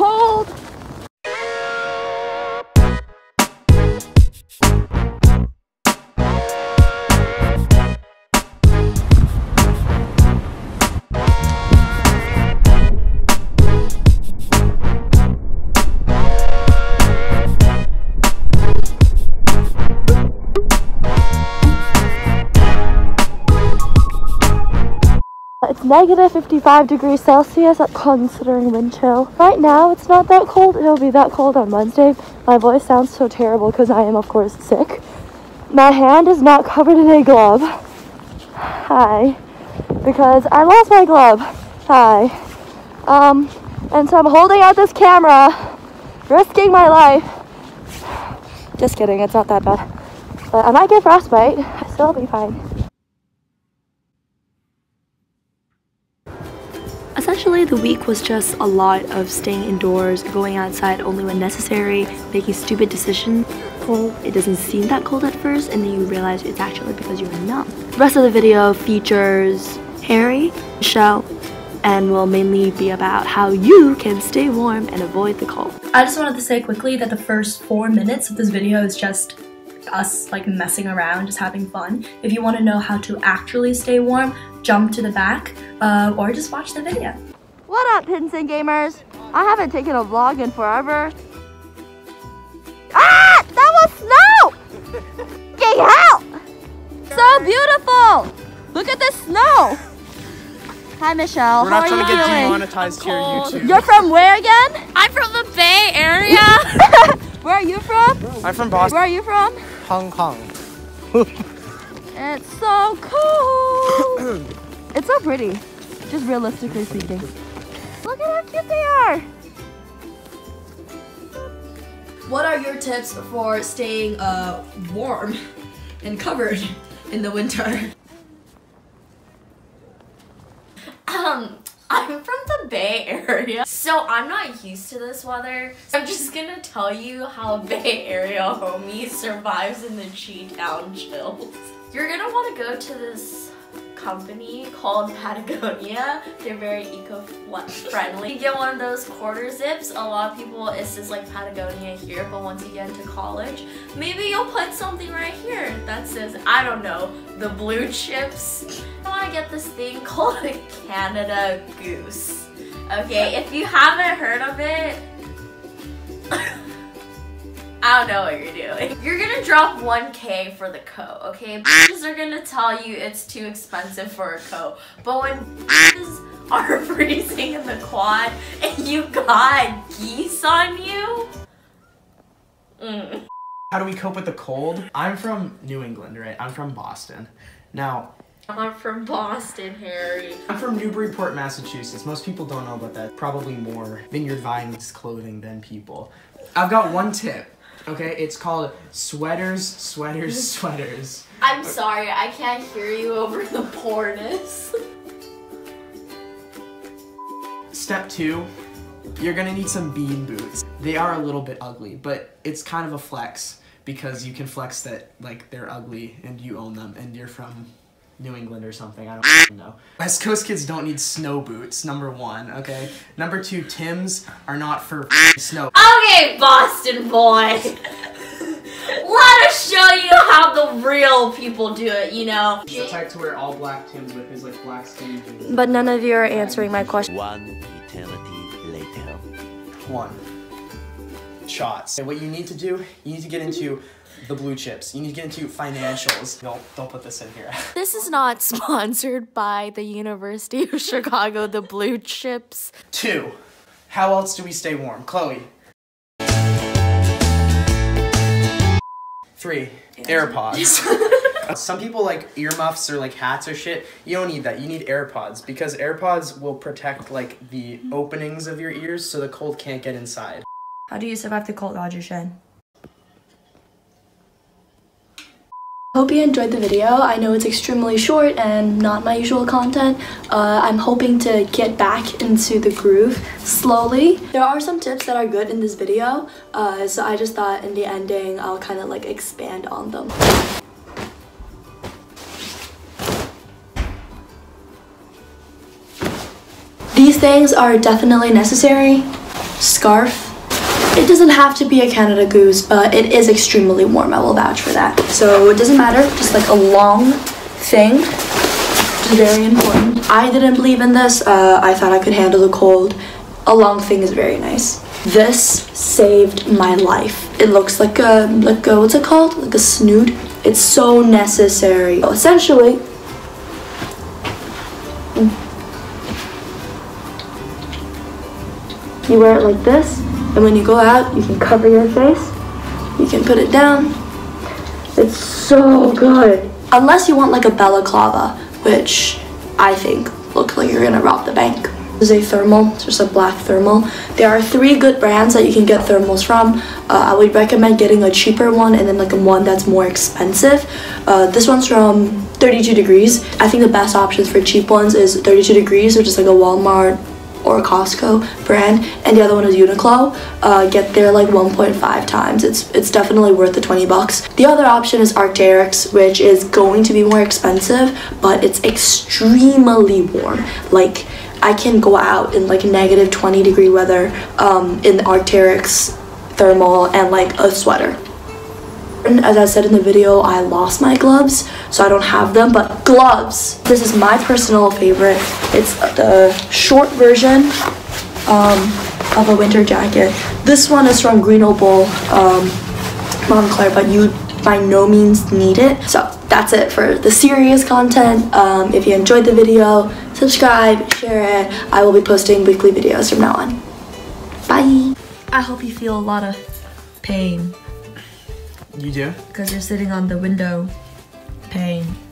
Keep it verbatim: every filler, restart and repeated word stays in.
cold. negative fifty-five degrees Celsius at considering wind chill. Right now it's not that cold. It'll be that cold on Wednesday. My voice sounds so terrible because I am of course sick. My hand is not covered in a glove. Hi. Because I lost my glove. Hi. Um, and so I'm holding out this camera, risking my life. Just kidding, it's not that bad. But I might get frostbite. I still be fine. Essentially, the week was just a lot of staying indoors, going outside only when necessary, making stupid decisions. Cold. It doesn't seem that cold at first, and then you realize it's actually because you're numb. The rest of the video features Harry, Michelle, and will mainly be about how you can stay warm and avoid the cold. I just wanted to say quickly that the first four minutes of this video is just us like messing around, just having fun. If you want to know how to actually stay warm, jump to the back uh, or just watch the video. What up, pins and gamers? I haven't taken a vlog in forever. Ah! That was snow! Get out! So beautiful! Look at this snow! Hi, Michelle. We're not trying to get demonetized here on YouTube. You're from where again? I'm from the Bay Area. Where are you from? I'm from Boston. Where are you from? Hong Kong. It's so cool. It's so pretty, just realistically speaking. Look at how cute they are. What are your tips for staying uh, warm and covered in the winter? Um, I'm from the Bay Area, so I'm not used to this weather. I'm just gonna tell you how Bay Area homie survives in the G-Town chills. You're gonna wanna go to this company called Patagonia. They're very eco-friendly. You get one of those quarter zips. A lot of people, it's just like Patagonia here, but once you get into college, maybe you'll put something right here that says, I don't know, the blue chips. I wanna get this thing called a Canada Goose. Okay, if you haven't heard of it, I don't know what you're doing. You're gonna drop one K for the coat, okay? Bitches are gonna tell you it's too expensive for a coat. But when bitches are freezing in the quad and you got geese on you, mm. How do we cope with the cold? I'm from New England, right? I'm from Boston. Now, I'm from Boston, Harry. I'm from Newburyport, Massachusetts. Most people don't know about that. Probably more Vineyard Vines clothing than people. I've got one tip. Okay, it's called sweaters, sweaters, sweaters. I'm sorry, I can't hear you over the poorness. Step two, you're gonna need some bean boots. They are a little bit ugly, but it's kind of a flex because you can flex that like they're ugly and you own them and you're from New England or something, I don't know. West Coast kids don't need snow boots, number one, okay? Number two, Tims are not for snow. Okay, Boston boy! Let us show you how the real people do it, you know? He's the type to wear all black Tims with his, like, black skin. But none of you are answering my question. One eternity later. One. Shots. And what you need to do, you need to get into the blue chips. You need to get into financials. No, don't put this in here. This is not sponsored by the University of Chicago, the blue chips. Two, how else do we stay warm? Chloe. Three, AirPods. Some people like earmuffs or like hats or shit. You don't need that. You need AirPods because AirPods will protect like the openings of your ears so the cold can't get inside. How do you survive the cold, Roger Shen? Hope you enjoyed the video. I know it's extremely short and not my usual content. Uh, I'm hoping to get back into the groove slowly. There are some tips that are good in this video, uh, so I just thought in the ending I'll kind of like expand on them. These things are definitely necessary. scarf. It doesn't have to be a Canada Goose, but it is extremely warm. I will vouch for that. So it doesn't matter, just like a long thing, which is very important. I didn't believe in this. Uh, I thought I could handle the cold. A long thing is very nice. This saved my life. It looks like a, like a, what's it called? Like a snood. It's so necessary. So essentially, you wear it like this, and when you go out, you can cover your face, you can put it down. It's so good. Unless you want like a balaclava, which I think looks like you're gonna rob the bank. This is a thermal, it's just a black thermal. There are three good brands that you can get thermals from. Uh, I would recommend getting a cheaper one and then like one that's more expensive. Uh, this one's from thirty-two degrees. I think the best options for cheap ones is thirty-two degrees, which is like a Walmart or Costco brand, and the other one is Uniqlo. Uh, get there like one point five times. It's it's definitely worth the twenty bucks. The other option is Arc'teryx, which is going to be more expensive, but it's extremely warm. Like I can go out in like negative twenty degree weather um, in the Arc'teryx thermal and like a sweater. As I said in the video, I lost my gloves, so I don't have them, but gloves! This is my personal favorite. It's the short version um, of a winter jacket. This one is from Greeno Bowl, um, Montclair, but you by no means need it. So that's it for the serious content. Um, if you enjoyed the video, subscribe, share it. I will be posting weekly videos from now on. Bye! I hope you feel a lot of pain. You do? Because you're sitting on the window pane.